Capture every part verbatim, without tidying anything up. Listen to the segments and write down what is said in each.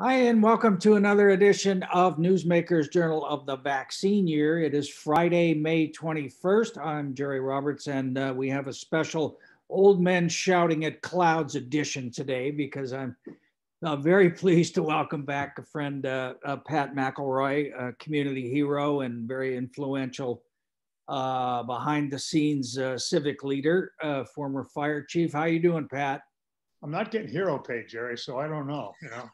Hi, and welcome to another edition of Newsmakers Journal of the Vaccine Year. It is Friday, May twenty-first. I'm Jerry Roberts, and uh, we have a special Old Men Shouting at Clouds edition today because I'm uh, very pleased to welcome back a friend, uh, uh, Pat McElroy, a community hero and very influential uh, behind-the-scenes uh, civic leader, uh, former fire chief. How you doing, Pat? I'm not getting hero pay, Jerry, so I don't know, you know.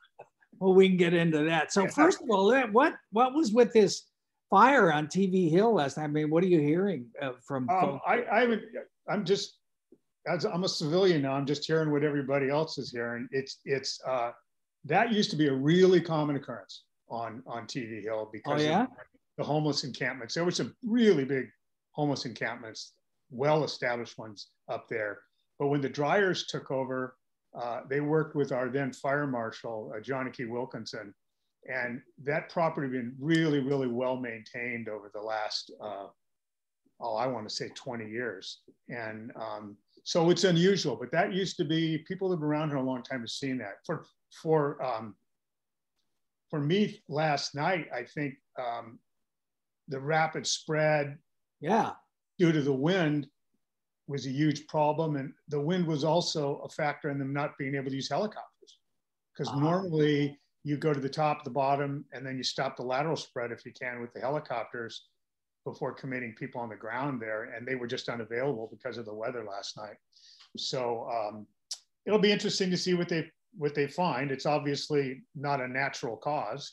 Well, we can get into that. So first of all, what what was with this fire on T V Hill last night? I mean, what are you hearing uh, from um, I, I I'm just, as I'm a civilian now, I'm just hearing what everybody else is hearing. It's, it's uh, that used to be a really common occurrence on, on T V Hill because oh, yeah? of the homeless encampments. There were some really big homeless encampments, well-established ones up there. But when the dryers took over, Uh, they worked with our then fire marshal, uh, Johnny Key Wilkinson, and that property been really, really well maintained over the last, uh, oh, I want to say twenty years. And um, so it's unusual, but that used to be, people who've been around here a long time have seen that. For, for, um, for me last night, I think um, the rapid spread yeah, due to the wind was a huge problem, and the wind was also a factor in them not being able to use helicopters, because uh-huh. normally you go to the top, the bottom, and then you stop the lateral spread if you can with the helicopters before committing people on the ground there, and they were just unavailable because of the weather last night. So um, it'll be interesting to see what they what they find. It's obviously not a natural cause.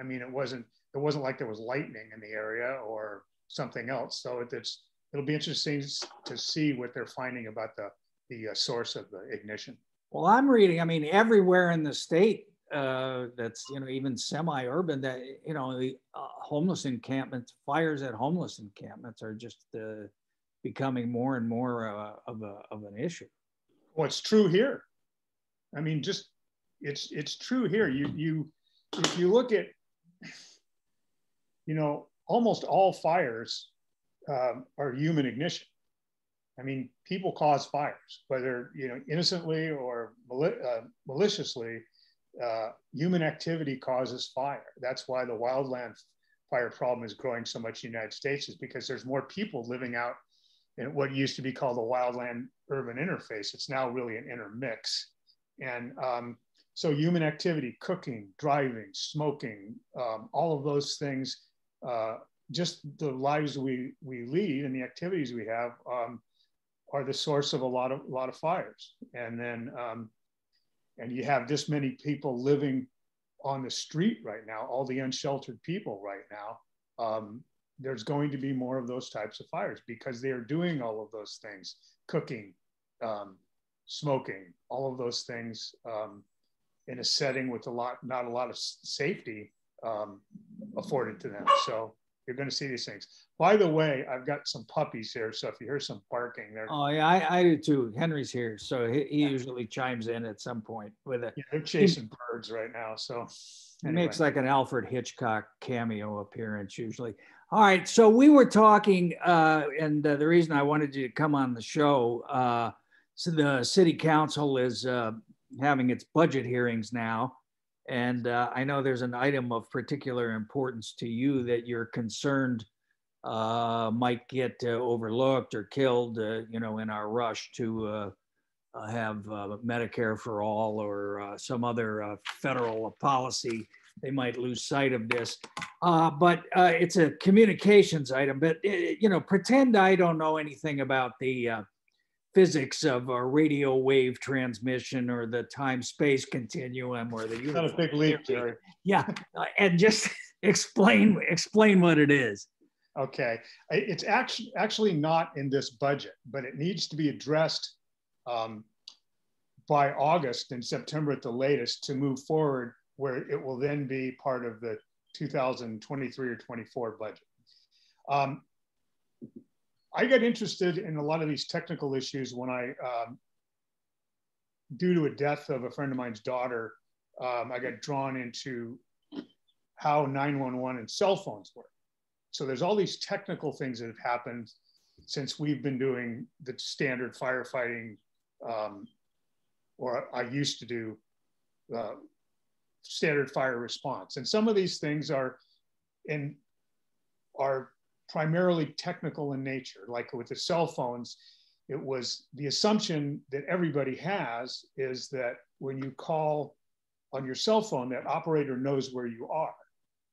I mean, it wasn't it wasn't like there was lightning in the area or something else. So it, it's It'll be interesting to see what they're finding about the, the uh, source of the ignition. Well, I'm reading, I mean, everywhere in the state uh, that's, you know, even semi-urban, that, you know, the uh, homeless encampments, fires at homeless encampments are just uh, becoming more and more uh, of, a, of an issue. Well, it's true here. I mean, just, it's, it's true here. You, you, if you look at, you know, almost all fires Um, are human ignition. I mean, people cause fires, whether you know innocently or mali uh, maliciously. Uh, human activity causes fire. That's why the wildland fire problem is growing so much in the United States, is because there's more people living out in what used to be called the wildland urban interface. It's now really an intermix, and um, so human activity, cooking, driving, smoking, um, all of those things. Uh, Just the lives we we lead and the activities we have um, are the source of a lot of a lot of fires. And then, um, and you have this many people living on the street right now, all the unsheltered people right now. Um, there's going to be more of those types of fires because they are doing all of those things: cooking, um, smoking, all of those things um, in a setting with a lot, not a lot of safety um, afforded to them. So. You're going to see these things. By the way, I've got some puppies here, so if you hear some barking, they're oh yeah, I, I do too. Henry's here, so he, he yeah. usually chimes in at some point with it. Yeah, they're chasing he, birds right now, so anyway. He makes like an Alfred Hitchcock cameo appearance usually. All right, so we were talking, uh, and uh, the reason I wanted you to come on the show, uh, so the city council is uh, having its budget hearings now. And uh, I know there's an item of particular importance to you that you're concerned uh, might get uh, overlooked or killed, uh, you know, in our rush to uh, have uh, Medicare for all or uh, some other uh, federal policy. They might lose sight of this, uh, but uh, it's a communications item. But, you know, pretend I don't know anything about the uh, physics of our radio wave transmission or the time-space continuum or the uniform. Not a big leap, Jerry. Yeah, uh, and just explain explain what it is. Okay, it's actually actually not in this budget, but it needs to be addressed um, by August and September at the latest to move forward, where it will then be part of the two thousand twenty-three or twenty-four budget. Um, I got interested in a lot of these technical issues when I, um, due to a death of a friend of mine's daughter, um, I got drawn into how nine one one and cell phones work. So there's all these technical things that have happened since we've been doing the standard firefighting, um, or I used to do uh, standard fire response. And some of these things are in, are primarily technical in nature. Like with the cell phones, it was the assumption that everybody has is that when you call on your cell phone, that operator knows where you are.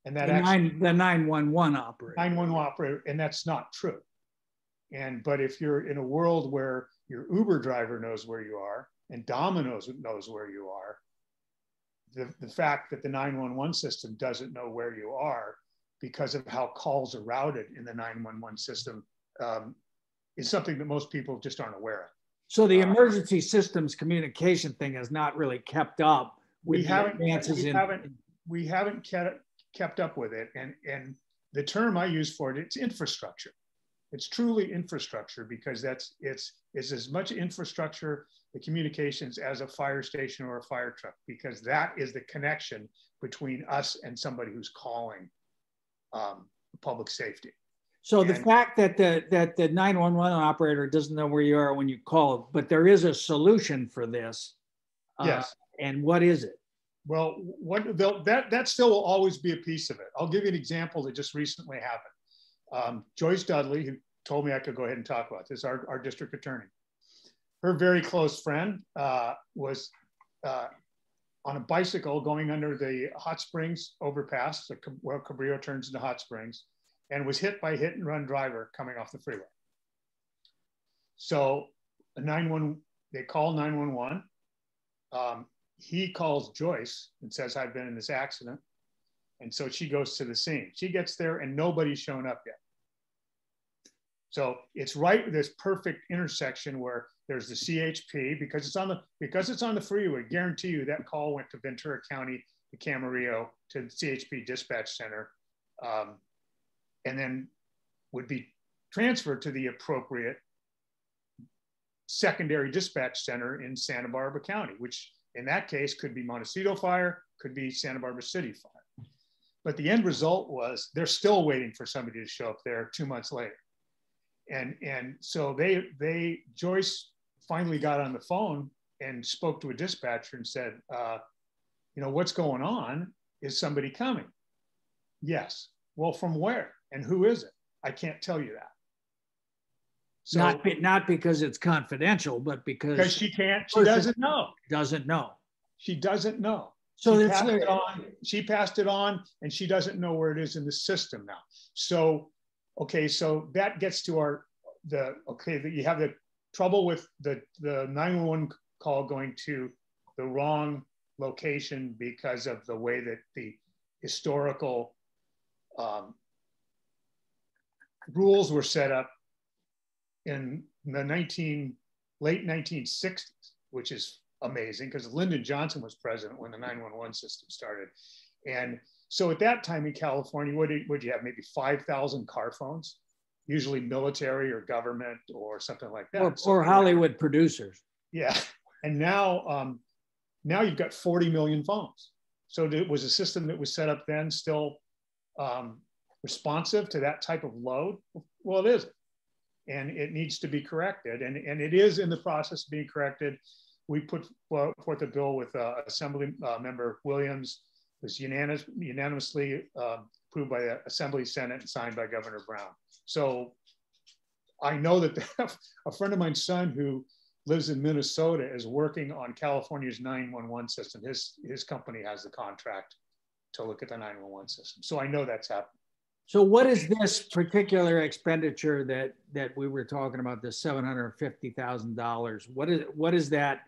And that the actually, nine, the nine one one operator. nine one one operator, and that's not true. And, but if you're in a world where your Uber driver knows where you are and Domino's knows where you are, the, the fact that the nine one one system doesn't know where you are because of how calls are routed in the nine one one system um, is something that most people just aren't aware of. So the emergency uh, systems communication thing has not really kept up with we haven't, advances we in- haven't, we haven't kept, kept up with it. And, and the term I use for it, it's infrastructure. It's truly infrastructure because that's it's, it's as much infrastructure, the communications, as a fire station or a fire truck, because that is the connection between us and somebody who's calling um, public safety. So and the fact that the, that the nine one one operator doesn't know where you are when you call, but there is a solution for this. Uh, yes. And what is it? Well, what that, that still will always be a piece of it. I'll give you an example that just recently happened. Um, Joyce Dudley, who told me I could go ahead and talk about this, our, our district attorney, her very close friend uh, was uh, on a bicycle going under the Hot Springs overpass, the, where Cabrillo turns into Hot Springs, and was hit by a hit and run driver coming off the freeway. So a nine one one, they call nine one one. Um, he calls Joyce and says, I've been in this accident. And so she goes to the scene. She gets there and nobody's shown up yet. So it's right at this perfect intersection where there's the C H P, because it's on the because it's on the freeway. Guarantee you that call went to Ventura County, to Camarillo, to the C H P dispatch center, um, and then would be transferred to the appropriate secondary dispatch center in Santa Barbara County, which in that case could be Montecito Fire, could be Santa Barbara City Fire. But the end result was they're still waiting for somebody to show up there two months later. And, and so they, they, Joyce finally got on the phone and spoke to a dispatcher and said, uh, you know, what's going on? Is somebody coming? Yes. Well, from where? And who is it? I can't tell you that. So, not, be, not because it's confidential, but because, because she can't, she doesn't know. Doesn't know. She doesn't know. So she passed, like, it on, she passed it on, and she doesn't know where it is in the system now. So, okay, so that gets to our, the okay, that you have the trouble with the, the nine one one call going to the wrong location because of the way that the historical um, rules were set up in the nineteen, late nineteen sixties, which is amazing, because Lyndon Johnson was president when the nine one one system started. And so at that time in California, what did, what did you have? Maybe five thousand car phones, usually military or government or something like that. Or, so or Hollywood yeah. producers. Yeah. And now, um, now you've got forty million phones. So it was a system that was set up then still um, responsive to that type of load? Well, it isn't. And it needs to be corrected. And, and it is in the process of being corrected. We put forth a bill with uh, Assembly uh, Member Williams. It was unanimous, unanimously uh, approved by the Assembly, Senate, and signed by Governor Brown. So I know that the, a friend of mine's son who lives in Minnesota is working on California's nine one one system. His, his company has the contract to look at the nine one one system. So I know that's happening. So what is this particular expenditure that, that we were talking about, the seven hundred fifty thousand dollars? What is, what is that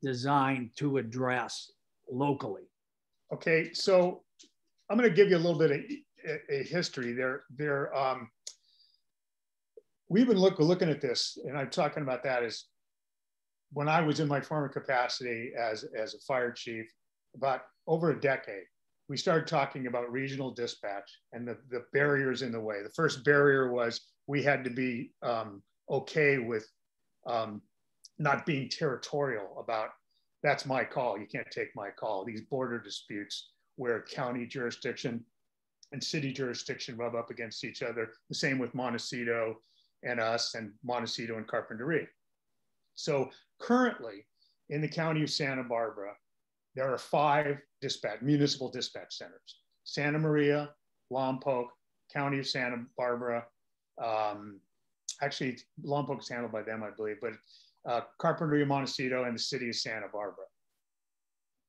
designed to address locally? Okay, so I'm going to give you a little bit of a, a history. There, there. Um, we've been look, looking at this, and I'm talking about that as when I was in my former capacity as, as a fire chief, about over a decade, we started talking about regional dispatch and the, the barriers in the way. The first barrier was we had to be um, okay with um, not being territorial about, that's my call, you can't take my call. These border disputes where county jurisdiction and city jurisdiction rub up against each other, the same with Montecito and us and Montecito and Carpinteria. So currently in the county of Santa Barbara, there are five dispatch, municipal dispatch centers: Santa Maria, Lompoc, County of Santa Barbara. Um, actually, Lompoc is handled by them, I believe, but uh, Carpinteria, Montecito, and the city of Santa Barbara.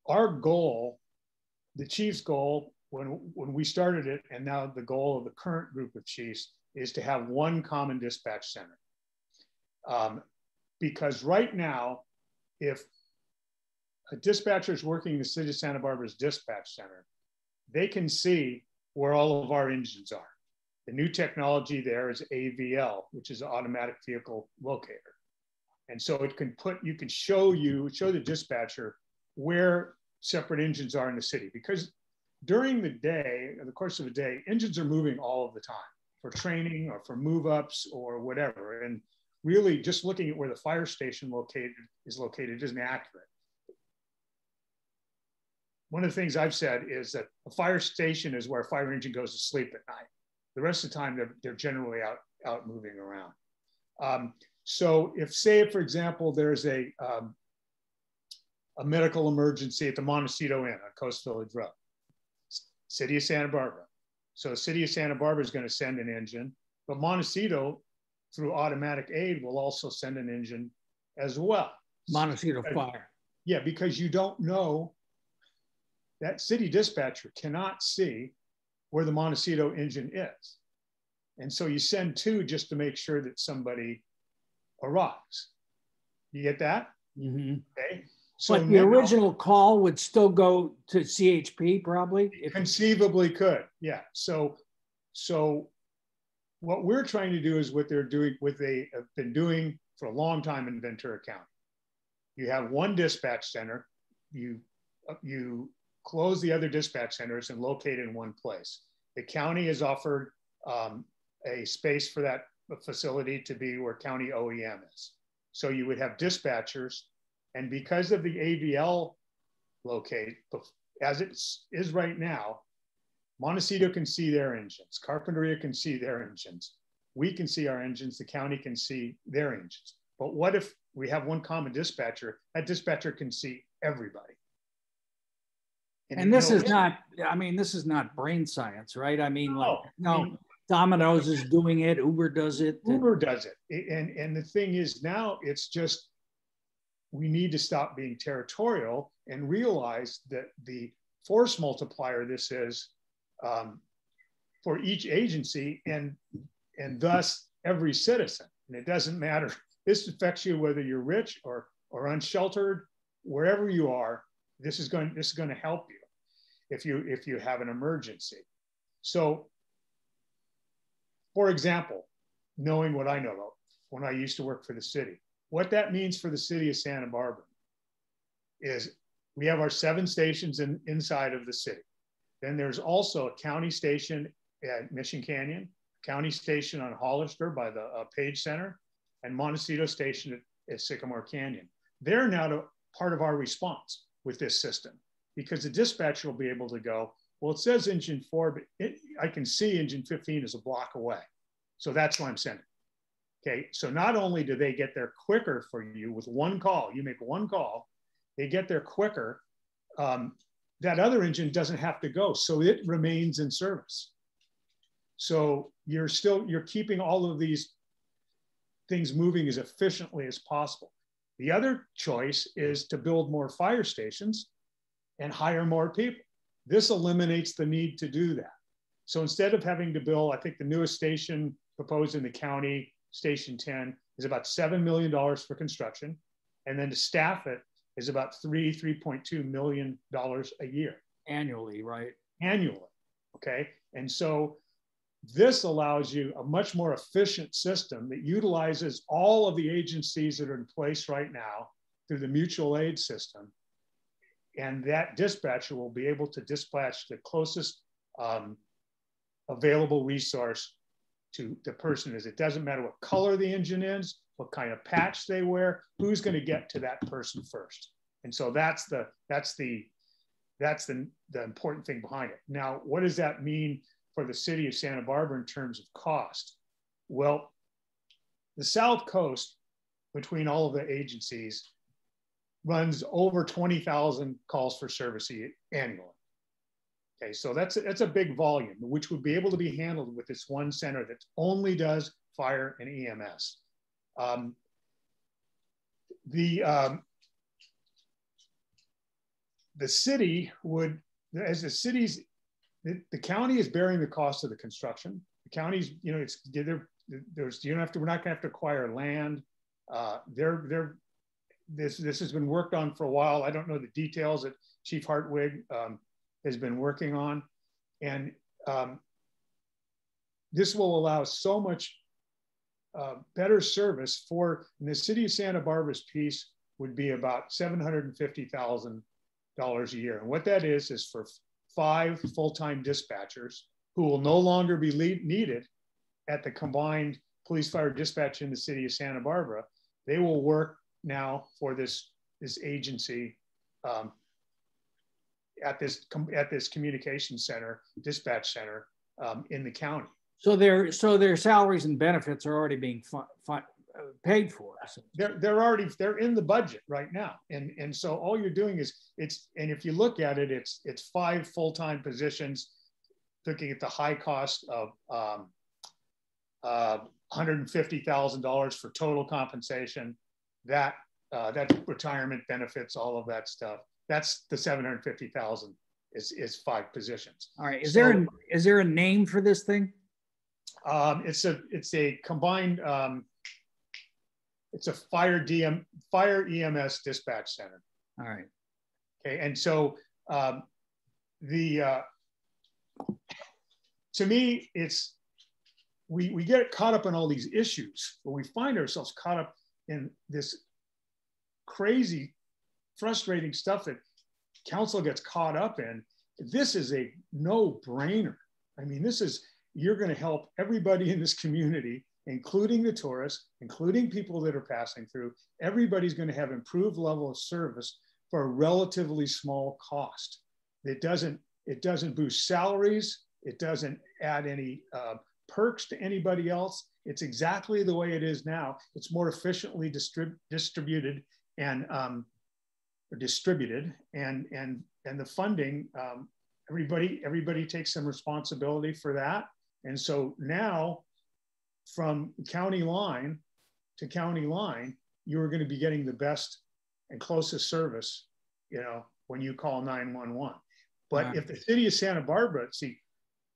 Our goal, the chief's goal, when, when we started it, and now the goal of the current group of chiefs, is to have one common dispatch center. Um, because right now, if a dispatcher is working in the city of Santa Barbara's dispatch center, they can see where all of our engines are. The new technology there is A V L, which is an automatic vehicle locator. And so it can put, you can show you, show the dispatcher where separate engines are in the city, because during the day, in the course of the day, engines are moving all of the time for training or for move-ups or whatever. And really just looking at where the fire station located is located isn't accurate. One of the things I've said is that a fire station is where a fire engine goes to sleep at night. The rest of the time, they're, they're generally out, out moving around. Um, so if, say, for example, there's a, um, a medical emergency at the Montecito Inn on Coast Village Road, city of Santa Barbara. So the city of Santa Barbara is going to send an engine, but Montecito, through automatic aid, will also send an engine as well. Montecito Fire. Yeah, because you don't know, that city dispatcher cannot see where the Montecito engine is. And so you send two just to make sure that somebody arrives. You get that? Mm-hmm. Okay. So but the original call would still go to C H P probably? Conceivably could, yeah. So, so what we're trying to do is what they're doing, what they have been doing for a long time in Ventura County. You have one dispatch center, you, you close the other dispatch centers and locate in one place. The county has offered um, a space for that facility to be where county O E M is. So you would have dispatchers. And because of the A V L locate, as it is right now, Montecito can see their engines. Carpinteria can see their engines. We can see our engines. The county can see their engines. But what if we have one common dispatcher? That dispatcher can see everybody. And, and this is not, I mean, this is not brain science, right? I mean, no, like, no, I mean, Domino's is doing it. Uber does it. Uber does it. And, and the thing is now it's just, we need to stop being territorial and realize that the force multiplier this is um, for each agency and, and thus every citizen. And it doesn't matter. This affects you whether you're rich or, or unsheltered, wherever you are, this is going, this is going to help you if you, if you have an emergency. So, for example, knowing what I know about when I used to work for the city, what that means for the city of Santa Barbara is we have our seven stations in, inside of the city. Then there's also a county station at Mission Canyon, county station on Hollister by the uh, Page Center, and Montecito Station at, at Sycamore Canyon. They're now to, part of our response with this system because the dispatcher will be able to go, well, it says engine four, but it, I can see engine fifteen is a block away. So that's why I'm sending. Okay, so not only do they get there quicker for you with one call, you make one call, they get there quicker, um, that other engine doesn't have to go, so it remains in service. So you're still, you're keeping all of these things moving as efficiently as possible. The other choice is to build more fire stations and hire more people. This eliminates the need to do that. So instead of having to build, I think the newest station proposed in the county, Station ten, is about seven million dollars for construction. And then to staff it is about three, three point two million dollars a year. Annually, right? Annually, okay? And so this allows you a much more efficient system that utilizes all of the agencies that are in place right now through the mutual aid system. And that dispatcher will be able to dispatch the closest um, available resource to the person is. It doesn't matter what color the engine is, what kind of patch they wear, who's going to get to that person first. And so that's the that's the that's the, the important thing behind it. Now, what does that mean for the city of Santa Barbara in terms of cost? Well, the South Coast, between all of the agencies, runs over twenty thousand calls for service annually. Okay, so that's, that's a big volume, which would be able to be handled with this one center that only does fire and E M S. Um, the, um, the city would, as the city's, the, the county is bearing the cost of the construction. The county's, you know, it's, they're, there's, you don't have to, we're not gonna have to acquire land. Uh, they're, they're, this, this has been worked on for a while. I don't know the details that Chief Hartwig um, has been working on. And um, this will allow so much uh, better service for, and the city of Santa Barbara's piece would be about seven hundred fifty thousand dollars a year. And what that is, is for five full-time dispatchers who will no longer be needed at the combined police fire dispatch in the city of Santa Barbara. They will work now for this, this agency um, at this at this communication center, dispatch center um, in the county. So their so their salaries and benefits are already being fun, fun, uh, paid for. They're they're already they're in the budget right now, and and so all you're doing is it's and if you look at it, it's it's five full-time positions, looking at the high cost of um, uh, one hundred fifty thousand dollars for total compensation. That uh, that retirement benefits, all of that stuff. That's the seven hundred fifty thousand is, is five positions. All right, is so, there a, is there a name for this thing? Um, it's a it's a combined um, it's a fire D M fire E M S dispatch center. All right. Okay, and so um, the uh, to me it's we we get caught up in all these issues, but we find ourselves caught up in this crazy, frustrating stuff that council gets caught up in. This is a no-brainer. I mean, this is, you're gonna help everybody in this community, including the tourists, including people that are passing through. Everybody's gonna have improved level of service for a relatively small cost. It doesn't, it doesn't boost salaries. It doesn't add any uh, perks to anybody else. It's exactly the way it is now. It's more efficiently distrib distributed and um, distributed, and and and the funding. Um, everybody everybody takes some responsibility for that. And so now, from county line to county line, you are going to be getting the best and closest service. You know, when you call nine one one. But wow. If the city of Santa Barbara, see,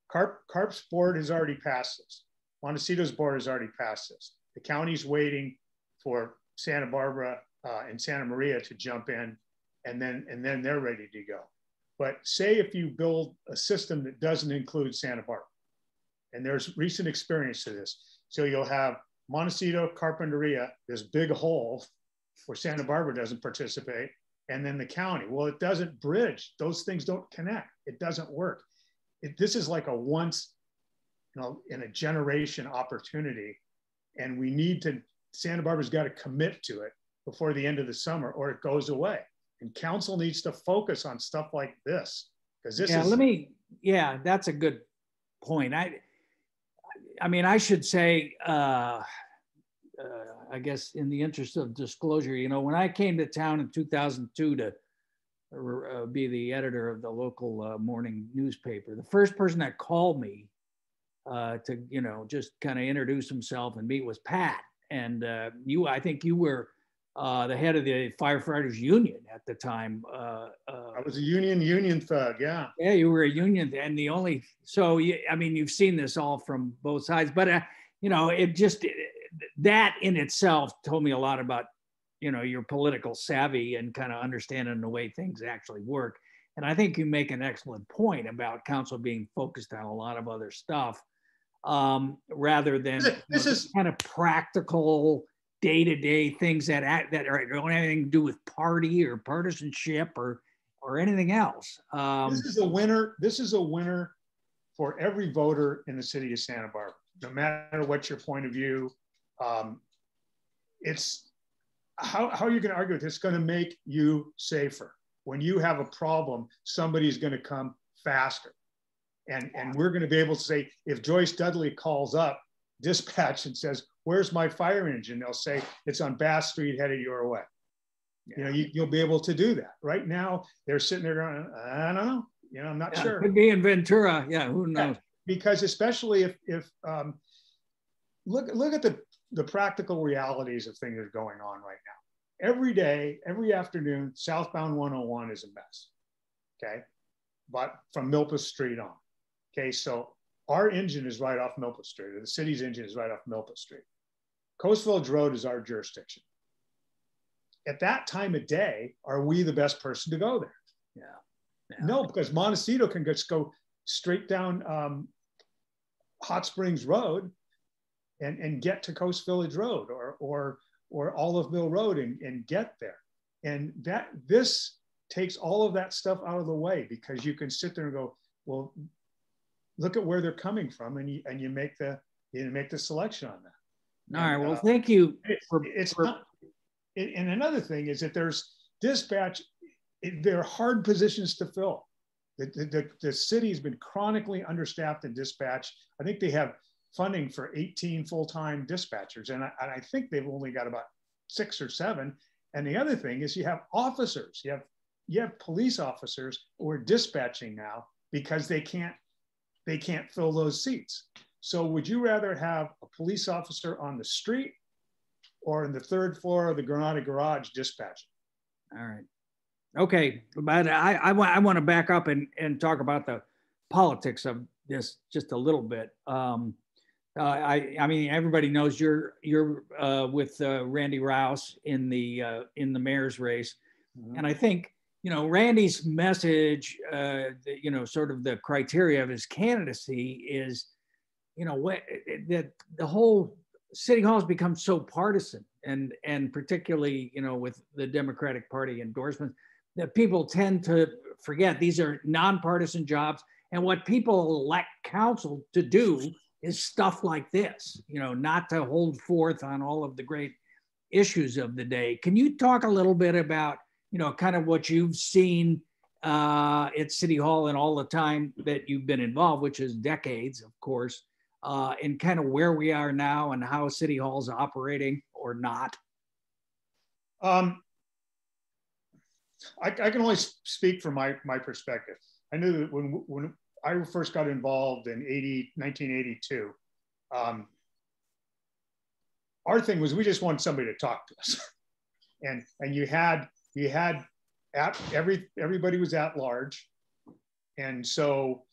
Carp Carp's board has already passed this. Montecito's board has already passed this. The county's waiting for Santa Barbara uh, and Santa Maria to jump in, and then, and then they're ready to go. But say if you build a system that doesn't include Santa Barbara, and there's recent experience to this. So you'll have Montecito, Carpinteria, this big hole where Santa Barbara doesn't participate, and then the county. Well, it doesn't bridge. Those things don't connect. It doesn't work. It, this is like a once You know, in a generation opportunity, and we need to, Santa Barbara's got to commit to it before the end of the summer or it goes away. And council needs to focus on stuff like this, because this yeah, is- let me, yeah, that's a good point. I I mean, I should say, uh, uh, I guess in the interest of disclosure, you know, when I came to town in two thousand two to uh, be the editor of the local uh, morning newspaper, the first person that called me Uh, to, you know, just kind of introduce himself and meet was Pat. And uh, you, I think you were uh, the head of the firefighters union at the time. Uh, uh, I was a union, union thug, yeah. Yeah, you were a union, and the only, so, you, I mean, you've seen this all from both sides, but, uh, you know, it just, it, that in itself told me a lot about, you know, your political savvy and kind of understanding the way things actually work. And I think you make an excellent point about council being focused on a lot of other stuff, um rather than this you know, is kind of practical day-to-day things that act, that are, don't have anything to do with party or partisanship or or anything else. Um this is a winner this is a winner for every voter in the city of Santa Barbara, no matter what your point of view. Um it's how, how are you going to argue with this? It's going to make you safer. When you have a problem, somebody's going to come faster. And, and we're going to be able to say, if Joyce Dudley calls up dispatch and says, where's my fire engine? They'll say, it's on Bass Street headed your way. Yeah. You know, you, you'll be able to do that. Right now, they're sitting there going, I don't know. You know, I'm not yeah, sure. It could be in Ventura. Yeah, who knows? Because especially if, if um, look, look at the, the practical realities of things that are going on right now. Every day, every afternoon, southbound one oh one is a mess, okay? But from Milpas Street on, okay? So our engine is right off Milpas Street, or the city's engine is right off Milpas Street. Coast Village Road is our jurisdiction. At that time of day, are we the best person to go there? Yeah. Yeah. No, because Montecito can just go straight down um, Hot Springs Road and, and get to Coast Village Road or, or, or Olive Mill Road and, and get there. And that this takes all of that stuff out of the way, because you can sit there and go, well, look at where they're coming from, and you, and you, make, the, you make the selection on that. All and, right, well, uh, thank you. It's, for, it's for... not, it, and another thing is that there's dispatch, it, there are hard positions to fill. The, the, the city has been chronically understaffed in dispatch. I think they have funding for eighteen full-time dispatchers, and I, and I think they've only got about six or seven. And the other thing is you have officers, you have, you have police officers who are dispatching now because they can't, they can't fill those seats. So would you rather have a police officer on the street or in the third floor of the Granada garage dispatching? All right. Okay, but I, I, I want to back up and, and talk about the politics of this just a little bit. Um, uh, I, I mean, everybody knows you're you're uh, with uh, Randy Rouse in the uh, in the mayor's race, mm-hmm. and I think you know Randy's message, uh, the, you know, sort of the criteria of his candidacy is, you know, what that the whole city hall has become so partisan, and and particularly you know with the Democratic Party endorsements, that people tend to forget these are nonpartisan jobs. And what people elect council to do is stuff like this, you know, not to hold forth on all of the great issues of the day. Can you talk a little bit about, you know, kind of what you've seen uh, at City Hall and all the time that you've been involved, which is decades, of course, uh, and kind of where we are now and how City Hall's operating or not? Um. I, I can only speak from my, my perspective. I knew that when, when I first got involved in nineteen eighty-two, um, our thing was we just wanted somebody to talk to us. and and you had, you had at, every, everybody was at large. And so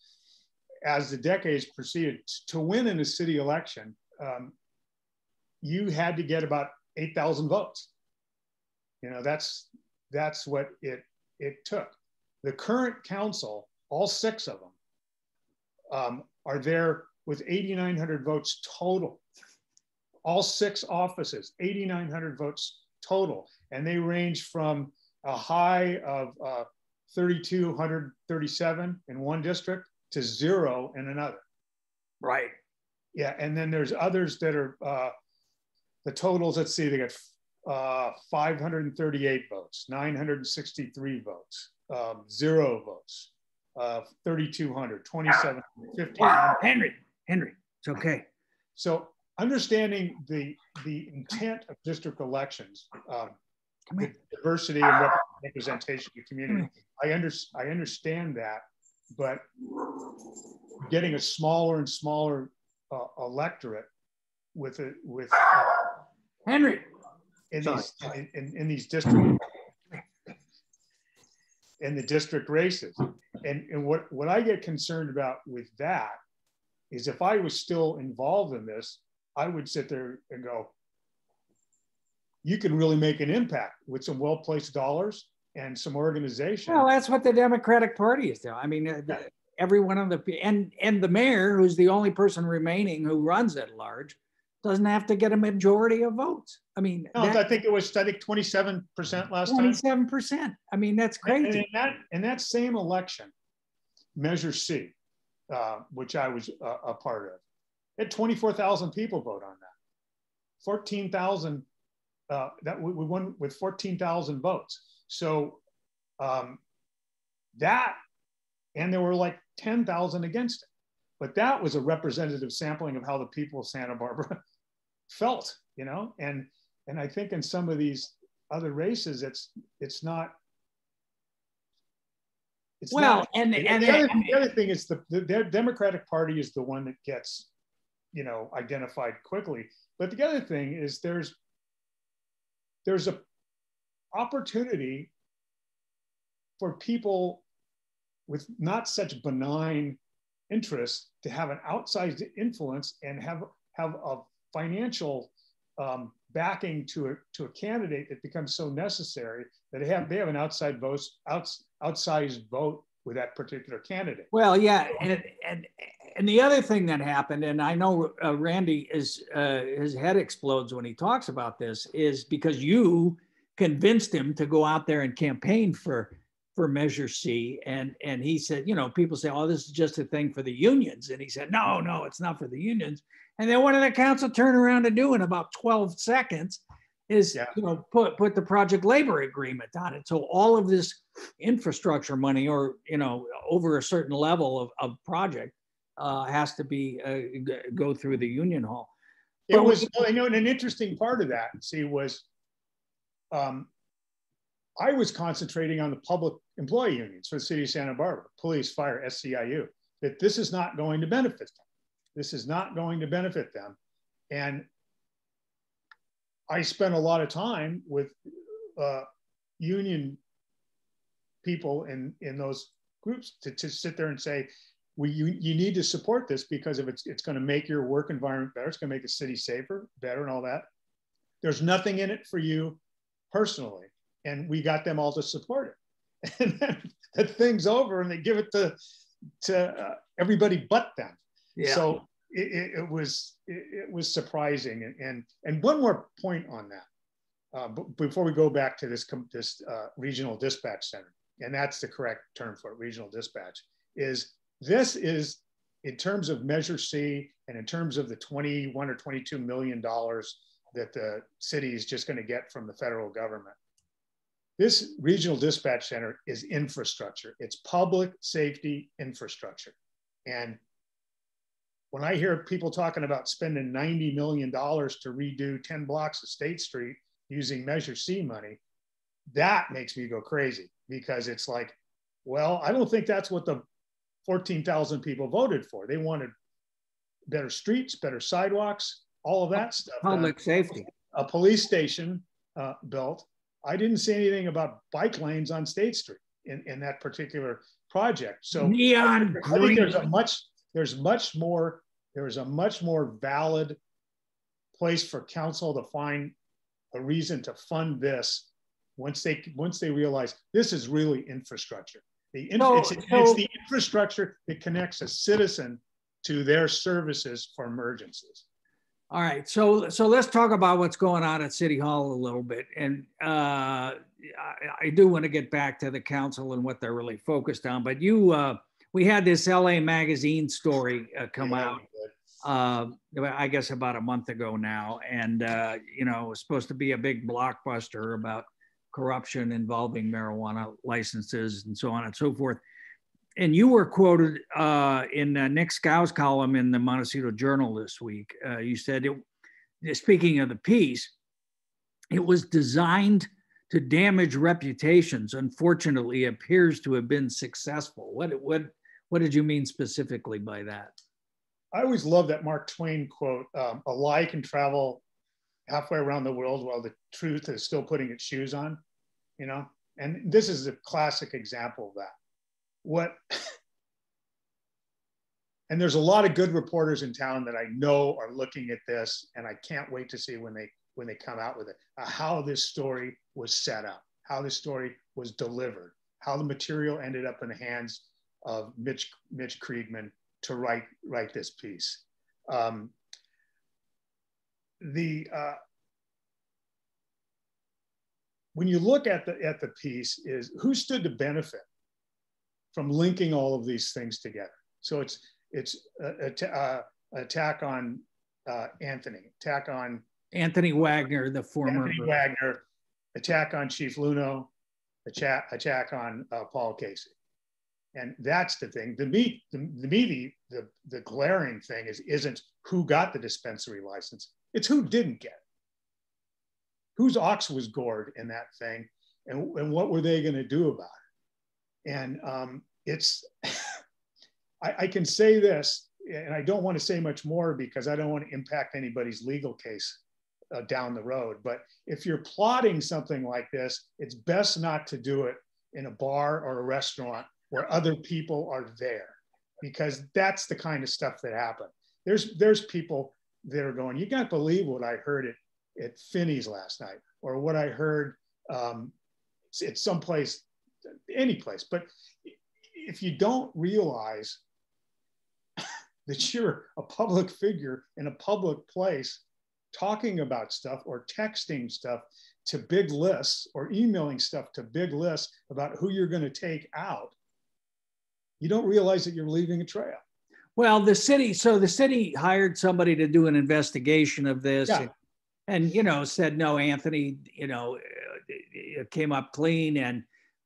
as the decades proceeded, to win in a city election, um, you had to get about eight thousand votes. You know, that's... That's what it, it took. The current council, all six of them, um, are there with eight thousand nine hundred votes total. All six offices, eight thousand nine hundred votes total. And they range from a high of uh, three thousand two hundred thirty-seven in one district to zero in another. Right. Yeah, and then there's others that are, uh, the totals, let's see, they got Uh, five hundred thirty-eight votes, nine hundred sixty-three votes, um, zero votes, uh, thirty-two hundred, twenty-seven, fifteen. Wow, Henry, Henry, it's okay. So understanding the the intent of district elections, um, the diversity and representation of the community, I, under, I understand that, but getting a smaller and smaller uh, electorate with a, with uh, Henry. In these, in, in, in these district, in the district races. And, and what, what I get concerned about with that is if I was still involved in this, I would sit there and go, you can really make an impact with some well-placed dollars and some organization. Well, that's what the Democratic Party is doing. I mean, uh, the, every one of the, and, and the mayor, who's the only person remaining who runs at large, doesn't have to get a majority of votes. I mean, no, that, I think it was I think twenty-seven percent last twenty-seven percent. Time. twenty-seven percent. I mean, that's crazy. And in that, in that same election, Measure C, uh, which I was a, a part of, had twenty-four thousand people vote on that. fourteen thousand, uh, that we, we won with fourteen thousand votes. So um, that, and there were like ten thousand against it. But that was a representative sampling of how the people of Santa Barbara felt, you know? And, and I think in some of these other races, it's it's not. It's well, not, and, and, and the, other, and, the other thing is the, the Democratic Party is the one that gets, you know, identified quickly. But the other thing is there's there's a opportunity for people with not such benign interests to have an outsized influence and have have a financial um, backing to a to a candidate that becomes so necessary that they have they have an outside vote outs, outsized vote with that particular candidate. Well, yeah, and and and the other thing that happened, and I know uh, Randy is uh, his head explodes when he talks about this, is because you convinced him to go out there and campaign for for Measure C, and and he said, you know, people say, oh, this is just a thing for the unions, and he said, no, no, it's not for the unions. And then what did the council turn around to do in about twelve seconds is, yeah. you know, put put the project labor agreement on it. So all of this infrastructure money, or you know, over a certain level of, of project, uh, has to be uh, go through the union hall. It but was, I know, and an interesting part of that, see, was. Um, I was concentrating on the public employee unions for the city of Santa Barbara, police, fire, S C I U, that this is not going to benefit them. This is not going to benefit them. And I spent a lot of time with uh, union people in, in those groups to, to sit there and say, we, you, you need to support this because if it's, it's gonna make your work environment better, it's gonna make the city safer, better and all that. There's nothing in it for you personally. And we got them all to support it. And then the thing's over and they give it to, to uh, everybody but them. Yeah. So it, it, was, it, it was surprising. And, and, and one more point on that, uh, before we go back to this, this uh, regional dispatch center, and that's the correct term for it, regional dispatch, is this is, in terms of Measure C and in terms of the twenty-one or twenty-two million dollars that the city is just gonna get from the federal government, this regional dispatch center is infrastructure. It's public safety infrastructure. And when I hear people talking about spending ninety million dollars to redo ten blocks of State Street using Measure C money, that makes me go crazy because it's like, well, I don't think that's what the fourteen thousand people voted for. They wanted better streets, better sidewalks, all of that stuff. Public safety. A police station uh, built. I didn't say anything about bike lanes on State Street in, in that particular project. So neon green. I think there's a much there's much more there's a much more valid place for council to find a reason to fund this once they once they realize this is really infrastructure. The in, so, it's, so, it's the infrastructure that connects a citizen to their services for emergencies. All right, so so let's talk about what's going on at City Hall a little bit. And uh, I, I do want to get back to the council and what they're really focused on. But you, uh, we had this L A Magazine story uh, come out, uh, I guess about a month ago now. And, uh, you know, it was supposed to be a big blockbuster about corruption involving marijuana licenses and so on and so forth. And you were quoted uh, in uh, Nick Scow's column in the Montecito Journal this week. Uh, you said, it, speaking of the piece, it was designed to damage reputations. Unfortunately, it appears to have been successful. What, what, what did you mean specifically by that? I always love that Mark Twain quote, um, a lie can travel halfway around the world while the truth is still putting its shoes on, you know? And this is a classic example of that. What, and there's a lot of good reporters in town that I know are looking at this, and I can't wait to see when they when they come out with it, uh, how this story was set up, how this story was delivered, how the material ended up in the hands of Mitch Mitch Kriegman to write write this piece. Um, the uh, when you look at the at the piece is who stood to benefit from linking all of these things together. So it's it's a, a, a attack on uh, Anthony, attack on- Anthony Wagner, the former- Anthony Wagner, attack on Chief Luhnow, attack, attack on uh, Paul Casey. And that's the thing. The me, the, the, me the, the, the glaring thing is, isn't who got the dispensary license, it's who didn't get it. whose ox was gored in that thing, and, and what were they going to do about it? And um, it's, I, I can say this, and I don't want to say much more because I don't want to impact anybody's legal case uh, down the road. But if you're plotting something like this, it's best not to do it in a bar or a restaurant where other people are there, because that's the kind of stuff that happened. There's, there's people that are going, you can't believe what I heard at, at Finney's last night, or what I heard um, at some place, any place. But if you don't realize that you're a public figure in a public place talking about stuff or texting stuff to big lists or emailing stuff to big lists about who you're going to take out, you don't realize that you're leaving a trail. Well, the city, so the city hired somebody to do an investigation of this, yeah. and, and, you know, said, no, Anthony, you know, it came up clean and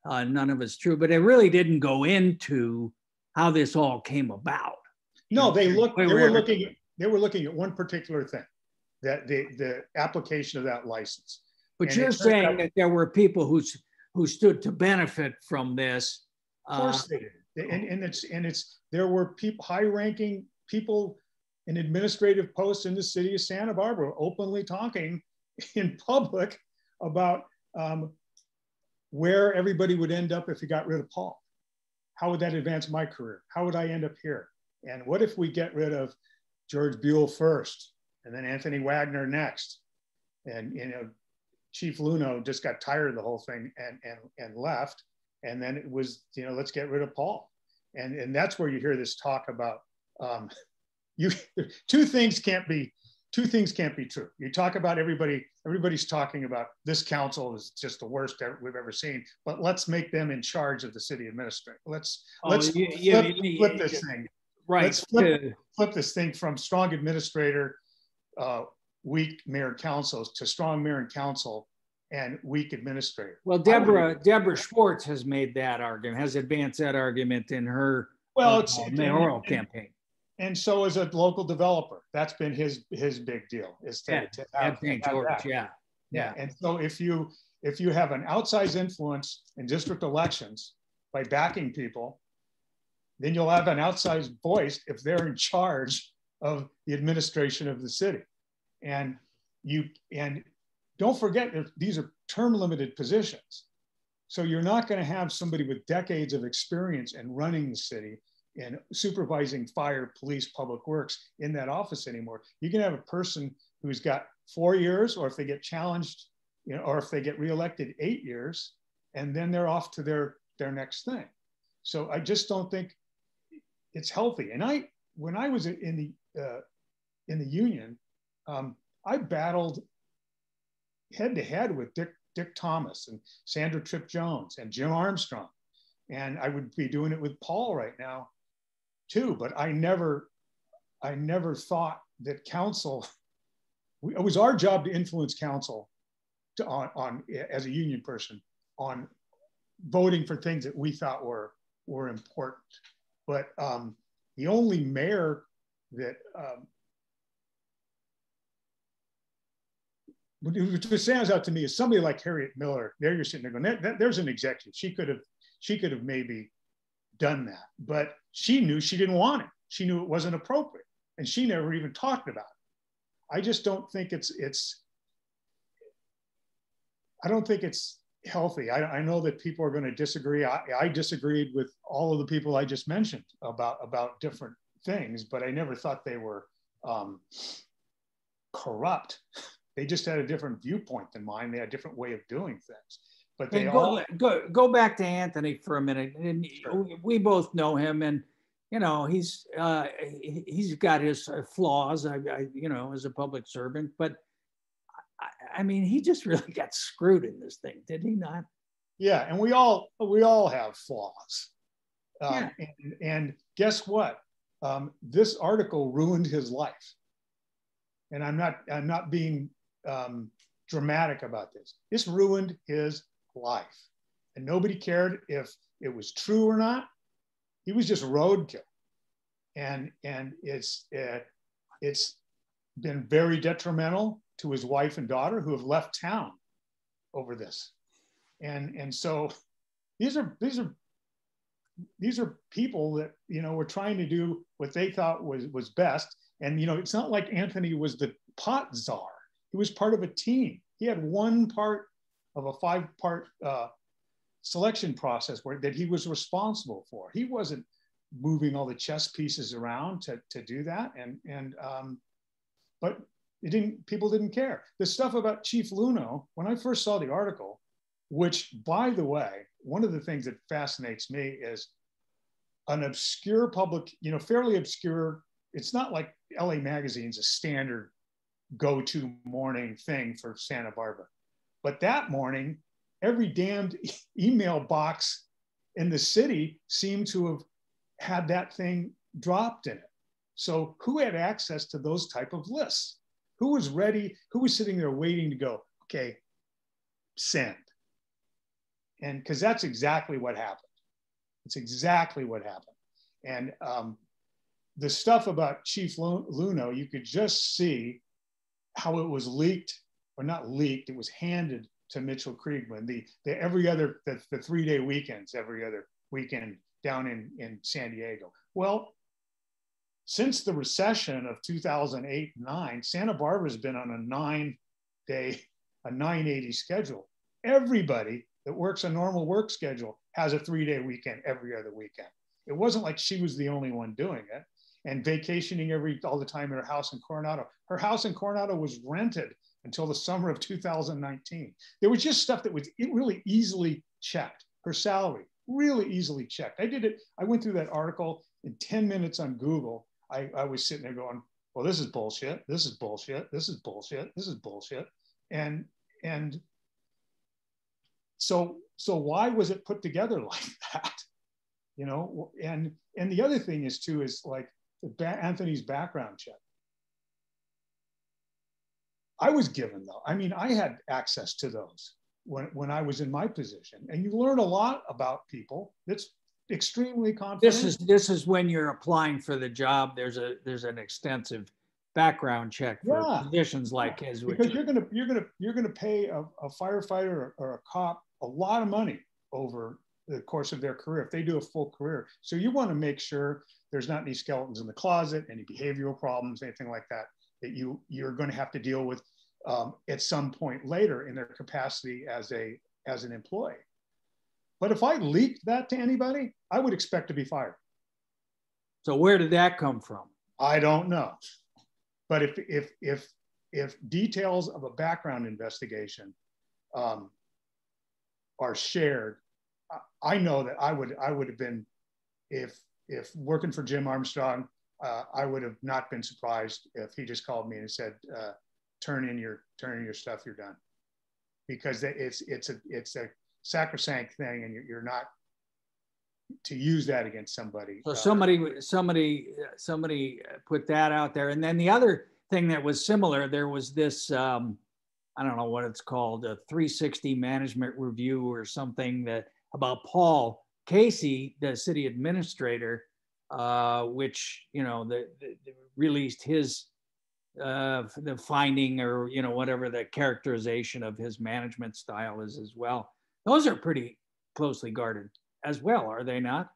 uh, none of it's true, but it really didn't go into how this all came about. No, they looked, they were looking, they were looking at one particular thing, that the, the application of that license. But and you're saying out, that there were people who's, who stood to benefit from this. Of course uh, they did. And, and it's, and it's, there were people, high-ranking people in administrative posts in the city of Santa Barbara openly talking in public about um, where everybody would end up if you got rid of Paul. How would that advance my career? How would I end up here? And what if we get rid of George Buell first and then Anthony Wagner next? And, you know, Chief Luhnow just got tired of the whole thing and, and, and left. And then it was, you know, let's get rid of Paul. And, and that's where you hear this talk about, um, you, two things can't be, two things can't be true. You talk about everybody, everybody's talking about this council is just the worst we've ever seen, but let's make them in charge of the city administrator. Let's, oh, let's yeah, flip, yeah, flip, yeah, flip this yeah. thing. Right. Let's flip, flip this thing from strong administrator, uh, weak mayor councils to strong mayor and council and weak administrator. Well, Deborah Deborah Schwartz has made that argument, has advanced that argument in her well, it's, uh, mayoral and, campaign. And so as a local developer, that's been his his big deal. Is to, yeah, to have, George, have yeah, yeah, yeah. And so if you if you have an outsized influence in district elections by backing people, then you'll have an outsized voice if they're in charge of the administration of the city. And you and don't forget, these are term-limited positions. So you're not going to have somebody with decades of experience in running the city and supervising fire, police, public works in that office anymore. You can have a person who's got four years, or if they get challenged, you know, or if they get reelected, eight years, and then they're off to their, their next thing. So I just don't think it's healthy. And I, when I was in the, uh, in the union, um, I battled head to head with Dick, Dick Thomas and Sandra Tripp Jones and Jim Armstrong. And I would be doing it with Paul right now too, but I never, I never thought that council, we, it was our job to influence council to, on, on, as a union person, on voting for things that we thought were, were important. But um, the only mayor that, um, which stands out to me is somebody like Harriet Miller. There you're sitting there going, that, that, there's an executive. She could have, she could have maybe done that, but she knew she didn't want it. She knew it wasn't appropriate, and she never even talked about it. I just don't think it's, it's, I don't think it's healthy. I, I know that people are going to disagree. I, I disagreed with all of the people I just mentioned about, about different things, but I never thought they were um, corrupt. They just had a different viewpoint than mine. They had a different way of doing things, but they go, all go go back to Anthony for a minute. And sure. We both know him, and you know he's uh, he's got his flaws. I, I you know as a public servant, but I, I mean he just really got screwed in this thing, did he not? Yeah, and we all we all have flaws. Um, yeah. and, and guess what? Um, this article ruined his life, and I'm not I'm not being Um, dramatic about this. This ruined his life, and nobody cared if it was true or not. He was just roadkill, and and it's uh, it's been very detrimental to his wife and daughter, who have left town over this. And, and so these are, these are, these are people that, you know, were trying to do what they thought was, was best. And, you know, it's not like Anthony was the pot czar. He was part of a team. He had one part of a five part uh, selection process where, that he was responsible for. He wasn't moving all the chess pieces around to, to do that. And, and um, but it didn't, people didn't care. The stuff about Chief Luhnow, when I first saw the article, which, by the way, one of the things that fascinates me is an obscure public, you know, fairly obscure. It's not like L A Magazine's a standard go-to morning thing for Santa Barbara. But that morning, every damned e email box in the city seemed to have had that thing dropped in it. So who had access to those type of lists? Who was ready? Who was sitting there waiting to go, okay, send? And because that's exactly what happened. It's exactly what happened. And um, the stuff about Chief Luhnow, you could just see how it was leaked, or not leaked, it was handed to Mitchell Kriegman, the, the every other, the, the three day weekends, every other weekend down in, in San Diego. Well, since the recession of two thousand eight, nine, Santa Barbara's been on a nine day, a nine eighty schedule. Everybody that works a normal work schedule has a three day weekend every other weekend. It wasn't like she was the only one doing it and vacationing every, all the time in her house in Coronado. Her house in Coronado was rented until the summer of two thousand nineteen. There was just stuff that was really easily checked. Her salary, really easily checked. I did it, I went through that article in ten minutes on Google. I, I was sitting there going, well, this is bullshit. This is bullshit. This is bullshit. This is bullshit. And, and so, so why was it put together like that? You know, and, and the other thing is too, is like Anthony's background check. I was given though. I mean, I had access to those when, when I was in my position, and you learn a lot about people. That's extremely confident. This is, this is when you're applying for the job. There's a, there's an extensive background check for yeah. positions like his. Because which you're going to, you're going to, you're going to pay a, a firefighter or, or a cop a lot of money over the course of their career, if they do a full career. So you want to make sure there's not any skeletons in the closet, any behavioral problems, anything like that, that you, you're going to have to deal with um, at some point later in their capacity as a, as an employee. But if I leaked that to anybody, I would expect to be fired. So where did that come from? I don't know. But if, if, if, if details of a background investigation um, are shared, I know that I would I would have been, if if working for Jim Armstrong, uh, I would have not been surprised if he just called me and said, uh, "Turn in your turn in your stuff. You're done," because it's it's a it's a sacrosanct thing, and you're not to use that against somebody. So somebody somebody somebody put that out there, and then the other thing that was similar, there was this. Um, I don't know what it's called, a three sixty management review or something that. About Paul Casey, the city administrator, uh, which, you know, the, the, the released his, uh, the finding or, you know, whatever the characterization of his management style is as well. Those are pretty closely guarded as well, are they not?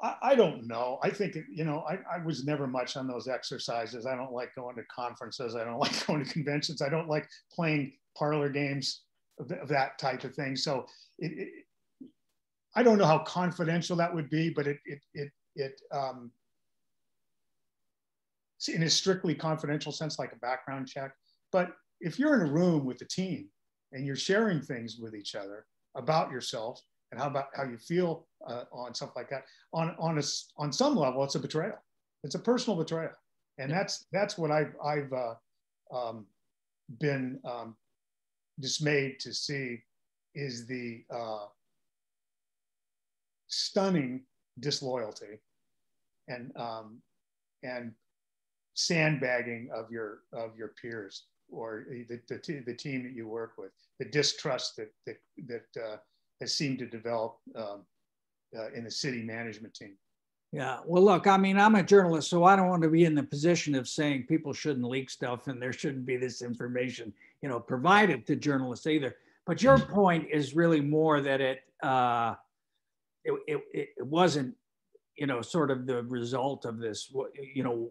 I, I don't know. I think, you know, I, I was never much on those exercises. I don't like going to conferences. I don't like going to conventions. I don't like playing parlor games of, th of that type of thing. So it, it I don't know how confidential that would be, but it it it it um, in a strictly confidential sense, like a background check. But if you're in a room with the team and you're sharing things with each other about yourself and how about how you feel uh, on stuff like that, on on a on some level, it's a betrayal. It's a personal betrayal, and that's that's what I've I've uh, um, been um, dismayed to see is the. Uh, stunning disloyalty and um, and sandbagging of your of your peers or the, the, the team that you work with, the distrust that that, that uh, has seemed to develop um, uh, in the city management team. Yeah, well, look, I mean, I'm a journalist, so I don't want to be in the position of saying people shouldn't leak stuff and there shouldn't be this information, you know, provided to journalists either. But your point is really more that it, uh, it, it, it wasn't, you know, sort of the result of this, you know,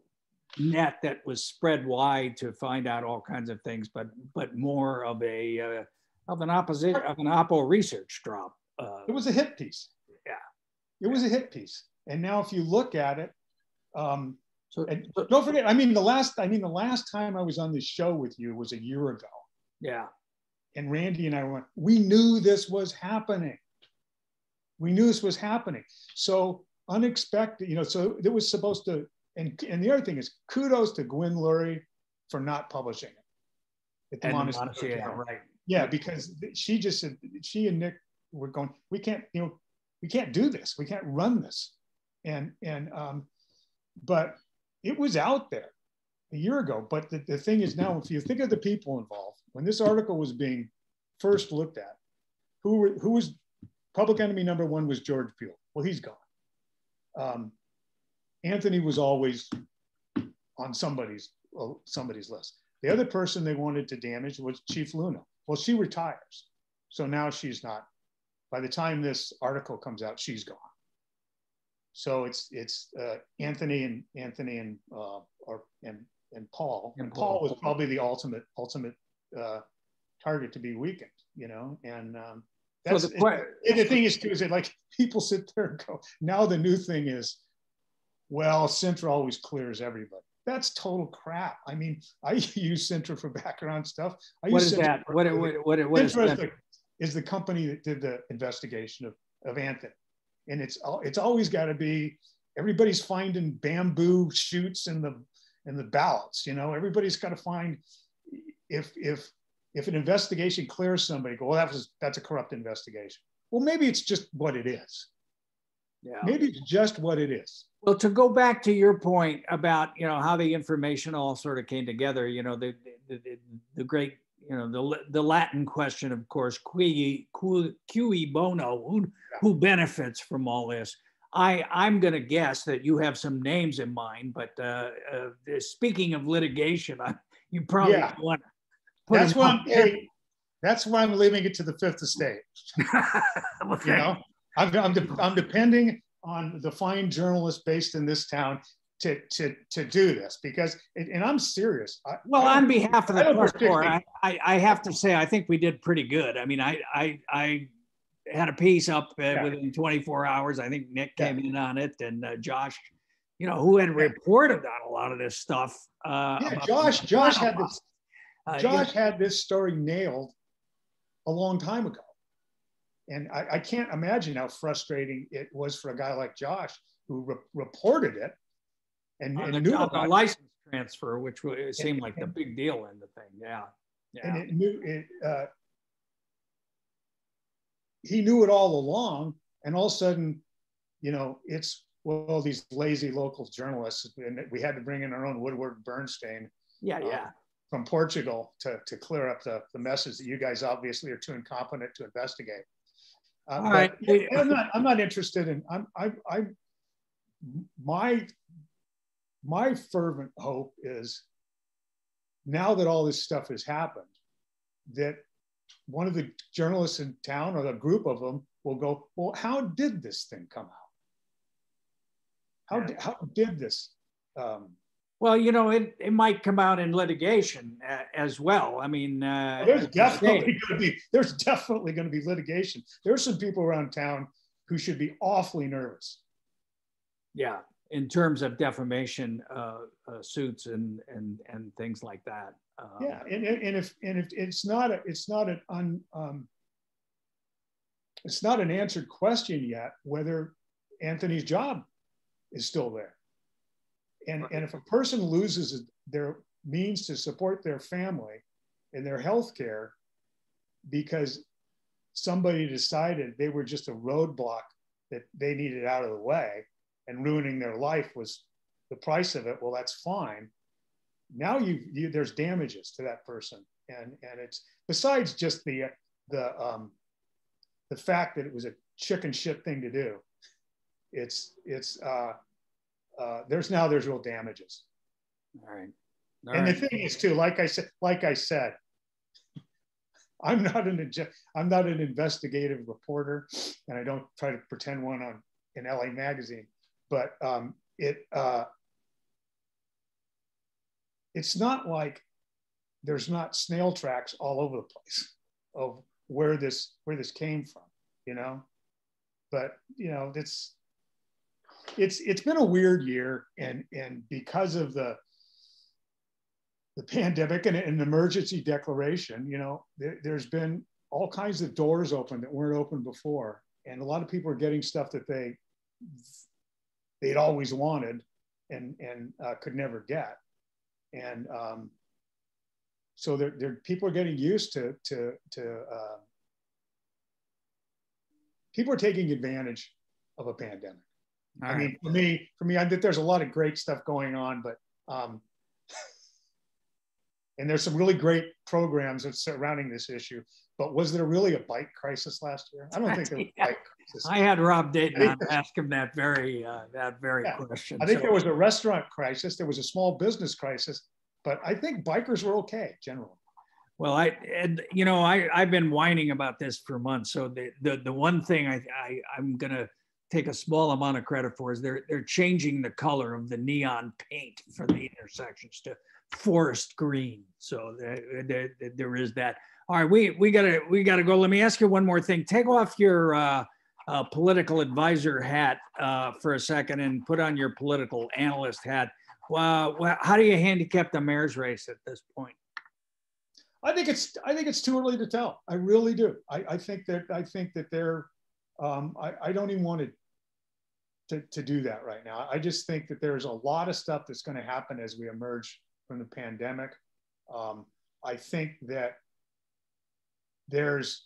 net that was spread wide to find out all kinds of things, but but more of a uh, of an opposite of an oppo research drop. Uh, it was a hit piece. Yeah, it was a hit piece. And now, if you look at it, um, so and don't forget. I mean, the last I mean the last time I was on this show with you was a year ago. Yeah. And Randy and I went, we knew this was happening. We knew this was happening. So unexpected, you know. So it was supposed to. And, and the other thing is, kudos to Gwyn Lurie for not publishing it. At the Montecito Journal. Right. Yeah, because she just said, she and Nick were going, we can't, you know, we can't do this. We can't run this. And, and um, but it was out there a year ago. But the, the thing is now, if you think of the people involved, when this article was being first looked at, who, were, who was public enemy number one was George Buell. Well, he's gone. Um, Anthony was always on somebody's somebody's list. The other person they wanted to damage was Chief Luhnow. Well, she retires. So now she's not, by the time this article comes out, she's gone. So it's it's uh, Anthony and Anthony and uh, or and and Paul. And Paul was probably the ultimate ultimate uh, target to be weakened, you know, and um, that's so the, it, it, the thing is too is that like people sit there and go, now the new thing is, well, Centra always clears everybody. That's total crap. I mean, I use Centra for background stuff. I what use is Centra that? What, what, what, what Centra is, the, is the company that did the investigation of, of Anthony. And it's it's always got to be, everybody's finding bamboo shoots in the in the ballots. You know, everybody's got to find, if if if an investigation clears somebody, go, well, that was, that's a corrupt investigation. Well, maybe it's just what it is. Yeah. Maybe it's just what it is. Well, to go back to your point about, you know, how the information all sort of came together, you know, the the, the, the great, you know, the the Latin question, of course, qui, qui, qui bono, who, who benefits from all this? I, I'm going to guess that you have some names in mind, but uh, uh, speaking of litigation, I, you probably yeah. want to put that's why I'm hey, That's why I'm leaving it to the fifth estate. Okay. You know? I'm, I'm, de I'm depending on the fine journalists based in this town to to to do this because, it, and I'm serious. I, well, I on behalf of the press corps, I, I, I have to say I think we did pretty good. I mean, I I, I had a piece up uh, yeah. within twenty-four hours. I think Nick came yeah. in on it, and uh, Josh, you know, who had reported on a lot of this stuff. Uh, yeah, Josh. Josh had this. Uh, Josh yeah. had this story nailed a long time ago. And I, I can't imagine how frustrating it was for a guy like Josh who re reported it and, and the, knew about the license it. transfer, which it seemed and, like and, the big deal in the thing. Yeah, yeah. And it knew it. Uh, he knew it all along, and all of a sudden, you know, it's well these lazy local journalists, and we had to bring in our own Woodward Bernstein. Yeah, um, yeah. From Portugal to to clear up the the messes that you guys obviously are too incompetent to investigate. Uh, All right. I'm not. I'm not interested in. I'm. I. I. My. My fervent hope is, now that all this stuff has happened, that one of the journalists in town or a group of them will go, well, how did this thing come out? How yeah. did, how did this? Um, well, you know, it it might come out in litigation uh, as well. I mean, uh, there's definitely going to be there's definitely going to be litigation. There's some people around town who should be awfully nervous. Yeah, in terms of defamation uh, uh, suits and and and things like that. Um, yeah, and and if and if it's not a it's not an un, um, it's not an answered question yet whether Anthony's job is still there. And, and if a person loses their means to support their family and their health care because somebody decided they were just a roadblock that they needed out of the way and ruining their life was the price of it, well, that's fine. Now you, you there's damages to that person. And, and it's besides just the, the, um, the fact that it was a chicken shit thing to do, it's, it's, uh, Uh, there's now there's real damages. All right. All and right. the thing is too, like I said, like I said, I'm not an I'm not an investigative reporter, and I don't try to pretend one on in L A Magazine. But um, it uh, it's not like there's not snail tracks all over the place of where this where this came from, you know. But you know, it's it's it's been a weird year, and and because of the the pandemic and an emergency declaration, you know, there, there's been all kinds of doors open that weren't open before. And a lot of people are getting stuff that they, they'd always wanted and, and uh, could never get. And um, so there, there, people are getting used to, to, to uh, people are taking advantage of a pandemic. All I right. mean, for me, for me, I think there's a lot of great stuff going on, but, um, and there's some really great programs that's surrounding this issue, but was there really a bike crisis last year? I don't think there was a bike crisis. I had Rob Dayton on ask him that very, uh, that very yeah. question. I think so, there was a restaurant crisis. There was a small business crisis, but I think bikers were okay generally. Well, I, and, you know, I, I've been whining about this for months. So the, the, the one thing I, I, I'm going to take a small amount of credit for is they're, they're changing the color of the neon paint for the intersections to forest green. So there, there, there is that. All right, we we gotta we gotta go. Let me ask you one more thing. Take off your uh, uh, political advisor hat uh, for a second and put on your political analyst hat. Uh, well, how do you handicap the mayor's race at this point? I think it's I think it's too early to tell. I really do. I, I think that I think that they're. Um, I, I don't even want to, to to do that right now. I just think that there's a lot of stuff that's going to happen as we emerge from the pandemic. Um, I think that there's,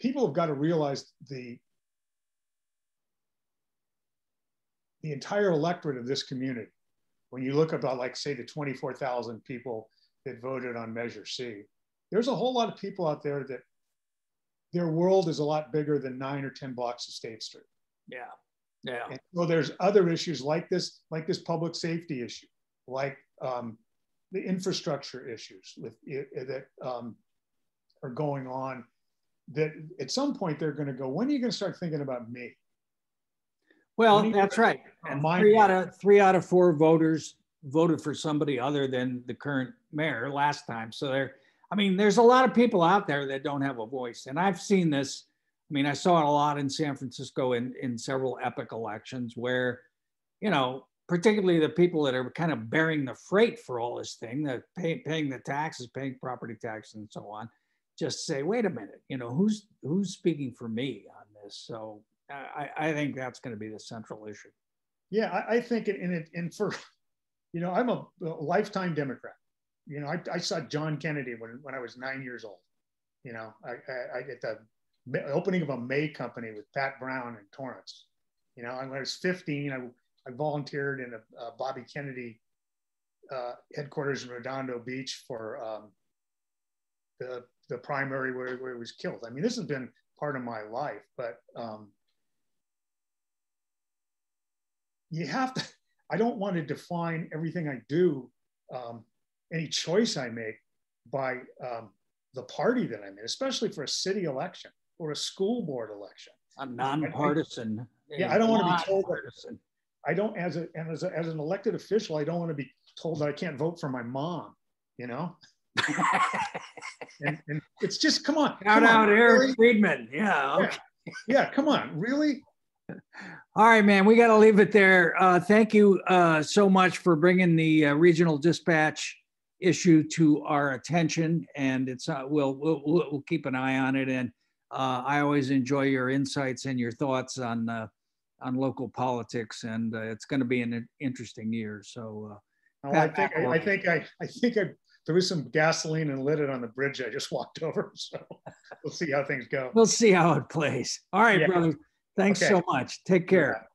people have got to realize the, the entire electorate of this community. When you look about, like, say, the twenty-four thousand people that voted on Measure C, there's a whole lot of people out there that their world is a lot bigger than nine or ten blocks of State Street. Yeah. Yeah. And so there's other issues like this, like this public safety issue, like um, the infrastructure issues with it, that um, are going on. That at some point they're going to go, when are you going to start thinking about me? Well, that's right. And three out of three out of four voters voted for somebody other than the current mayor last time. So there, I mean, there's a lot of people out there that don't have a voice, and I've seen this. I mean, I saw it a lot in San Francisco in, in several epic elections where, you know, particularly the people that are kind of bearing the freight for all this thing, that pay, paying the taxes, paying property tax and so on, just say, wait a minute, you know, who's who's speaking for me on this? So I, I think that's going to be the central issue. Yeah, I, I think, in it, and for, you know, I'm a, a lifetime Democrat. You know, I, I saw John Kennedy when, when I was nine years old, you know, I, I, I get the opening of a May company with Pat Brown in Torrance. You know, and when I was fifteen, I, I volunteered in a, a Bobby Kennedy uh, headquarters in Redondo Beach for um, the the primary where, where he was killed. I mean, this has been part of my life, but um, you have to, I don't want to define everything I do, um, any choice I make by um, the party that I'm in, especially for a city election or a school board election. A nonpartisan. Yeah, I don't want to be told that. I don't, as a and as, a, as an elected official, I don't want to be told that I can't vote for my mom. You know, and, and it's just come on. Shout out Eric Friedman. Yeah, okay. yeah, yeah. Come on, really. All right, man. We got to leave it there. Uh, thank you uh, so much for bringing the uh, regional dispatch issue to our attention, and it's uh, we'll, we'll we'll keep an eye on it. And uh, I always enjoy your insights and your thoughts on uh, on local politics, and uh, it's going to be an interesting year. So uh, oh, I think I, I think I I think I threw some gasoline and lit it on the bridge I just walked over. So we'll see how things go. We'll see how it plays. All right, yeah. brother. Thanks okay. so much. Take care. Yeah.